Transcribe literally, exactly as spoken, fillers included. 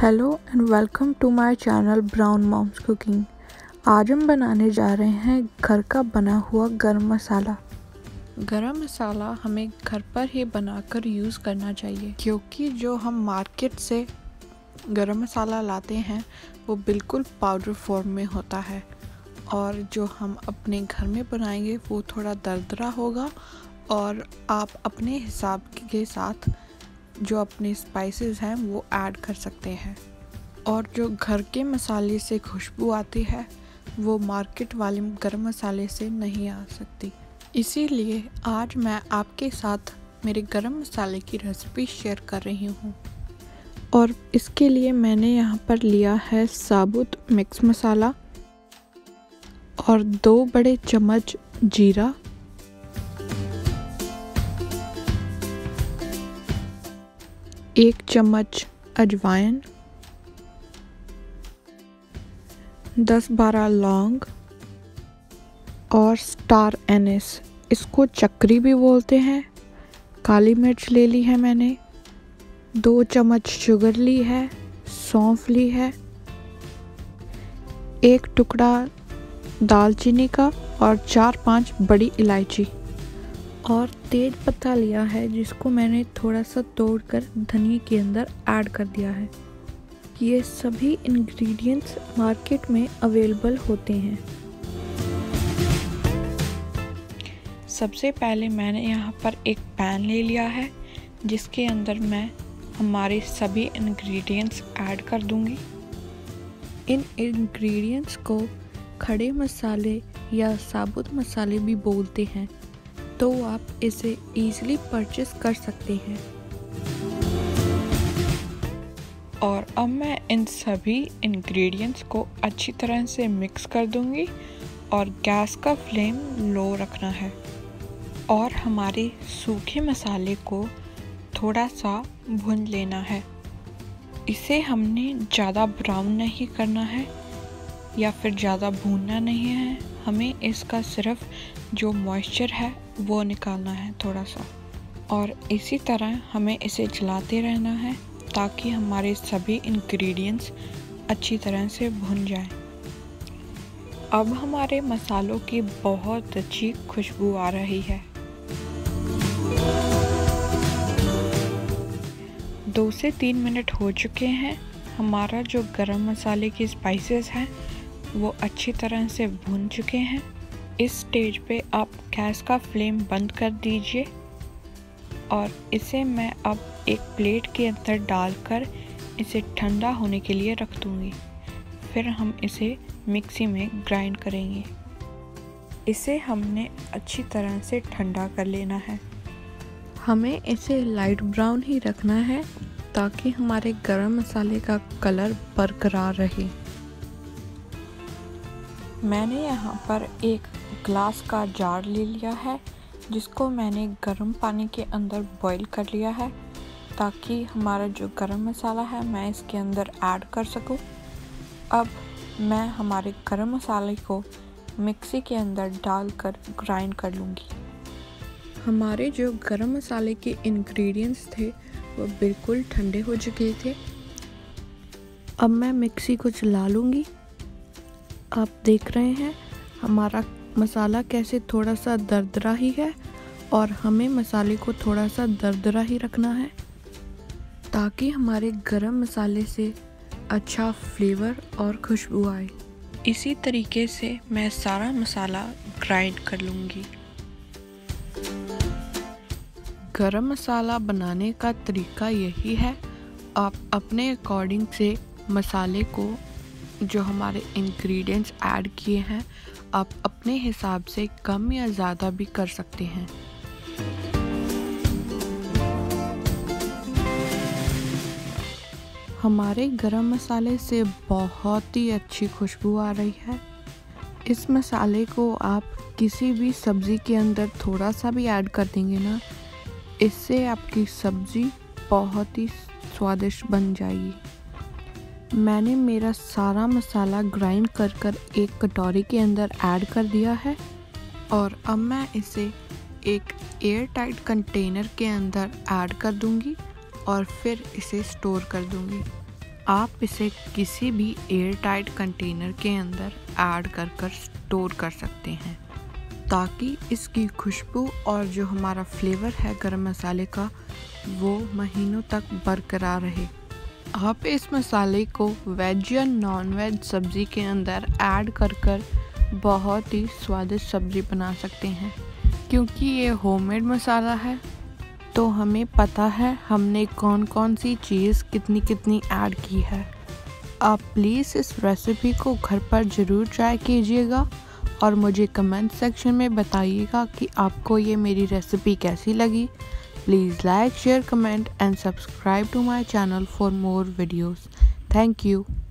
Hello and welcome to my channel brown moms cooking. आज हम बनाने जा रहे हैं घर का बना हुआ गरम मसाला। गरम मसाला हमें घर पर ही बनाकर यूज़ करना चाहिए, क्योंकि जो हम मार्केट से गरम मसाला लाते हैं वो बिल्कुल पाउडर फॉर्म में होता है, और जो हम अपने घर में बनाएंगे वो थोड़ा दरदरा होगा। और आप अपने हिसाब के साथ जो अपने स्पाइसेस हैं वो ऐड कर सकते हैं। और जो घर के मसाले से खुशबू आती है वो मार्केट वाले गरम मसाले से नहीं आ सकती। इसीलिए आज मैं आपके साथ मेरे गरम मसाले की रेसिपी शेयर कर रही हूँ। और इसके लिए मैंने यहाँ पर लिया है साबुत मिक्स मसाला और दो बड़े चम्मच जीरा, एक चम्मच अजवाइन, दस बारह लौंग और स्टार एनिस, इसको चक्री भी बोलते हैं। काली मिर्च ले ली है मैंने, दो चम्मच शुगर ली है, सौंफ ली है, एक टुकड़ा दालचीनी का और चार पांच बड़ी इलायची, और तेज पत्ता लिया है जिसको मैंने थोड़ा सा तोड़कर धनिए के अंदर ऐड कर दिया है। ये सभी इंग्रेडिएंट्स मार्केट में अवेलेबल होते हैं। सबसे पहले मैंने यहाँ पर एक पैन ले लिया है जिसके अंदर मैं हमारे सभी इंग्रेडिएंट्स ऐड कर दूँगी। इन इंग्रेडिएंट्स को खड़े मसाले या साबुत मसाले भी बोलते हैं, तो आप इसे ईजिली परचेस कर सकते हैं। और अब मैं इन सभी इंग्रेडिएंट्स को अच्छी तरह से मिक्स कर दूंगी, और गैस का फ्लेम लो रखना है। और हमारे सूखे मसाले को थोड़ा सा भून लेना है। इसे हमने ज़्यादा ब्राउन नहीं करना है या फिर ज़्यादा भूनना नहीं है, हमें इसका सिर्फ जो मॉइस्चर है वो निकालना है थोड़ा सा। और इसी तरह हमें इसे चलाते रहना है ताकि हमारे सभी इंग्रेडिएंट्स अच्छी तरह से भुन जाएं। अब हमारे मसालों की बहुत अच्छी खुशबू आ रही है। दो से तीन मिनट हो चुके हैं। हमारा जो गरम मसाले की स्पाइसेस हैं वो अच्छी तरह से भुन चुके हैं। इस स्टेज पे आप गैस का फ्लेम बंद कर दीजिए, और इसे मैं अब एक प्लेट के अंदर डालकर इसे ठंडा होने के लिए रख दूँगी। फिर हम इसे मिक्सी में ग्राइंड करेंगे। इसे हमने अच्छी तरह से ठंडा कर लेना है। हमें इसे लाइट ब्राउन ही रखना है ताकि हमारे गरम मसाले का कलर बरकरार रहे। मैंने यहाँ पर एक ग्लास का जार ले लिया है जिसको मैंने गर्म पानी के अंदर बॉईल कर लिया है, ताकि हमारा जो गरम मसाला है मैं इसके अंदर ऐड कर सकूं। अब मैं हमारे गरम मसाले को मिक्सी के अंदर डालकर ग्राइंड कर लूँगी। हमारे जो गरम मसाले के इंग्रेडिएंट्स थे वो बिल्कुल ठंडे हो चुके थे। अब मैं मिक्सी को चला लूँगी। आप देख रहे हैं हमारा मसाला कैसे थोड़ा सा दरदरा ही है, और हमें मसाले को थोड़ा सा दरदरा ही रखना है ताकि हमारे गरम मसाले से अच्छा फ्लेवर और खुशबू आए। इसी तरीके से मैं सारा मसाला ग्राइंड कर लूँगी। गरम मसाला बनाने का तरीका यही है, आप अपने अकॉर्डिंग से मसाले को जो हमारे इंग्रेडिएंट्स ऐड किए हैं आप अपने हिसाब से कम या ज़्यादा भी कर सकते हैं। हमारे गरम मसाले से बहुत ही अच्छी खुशबू आ रही है। इस मसाले को आप किसी भी सब्ज़ी के अंदर थोड़ा सा भी ऐड कर देंगे ना, इससे आपकी सब्ज़ी बहुत ही स्वादिष्ट बन जाएगी। मैंने मेरा सारा मसाला ग्राइंड कर कर एक कटोरी के अंदर ऐड कर दिया है, और अब मैं इसे एक एयर टाइट कंटेनर के अंदर ऐड कर दूंगी और फिर इसे स्टोर कर दूंगी। आप इसे किसी भी एयर टाइट कंटेनर के अंदर ऐड कर कर स्टोर कर सकते हैं, ताकि इसकी खुशबू और जो हमारा फ्लेवर है गरम मसाले का वो महीनों तक बरकरार रहे। आप इस मसाले को वेज या नॉन वेज सब्ज़ी के अंदर ऐड कर कर बहुत ही स्वादिष्ट सब्ज़ी बना सकते हैं। क्योंकि ये होममेड मसाला है तो हमें पता है हमने कौन कौन सी चीज़ कितनी कितनी ऐड की है। आप प्लीज़ इस रेसिपी को घर पर ज़रूर ट्राई कीजिएगा और मुझे कमेंट सेक्शन में बताइएगा कि आपको ये मेरी रेसिपी कैसी लगी। Please like, share, comment and subscribe to my channel for more videos. Thank you.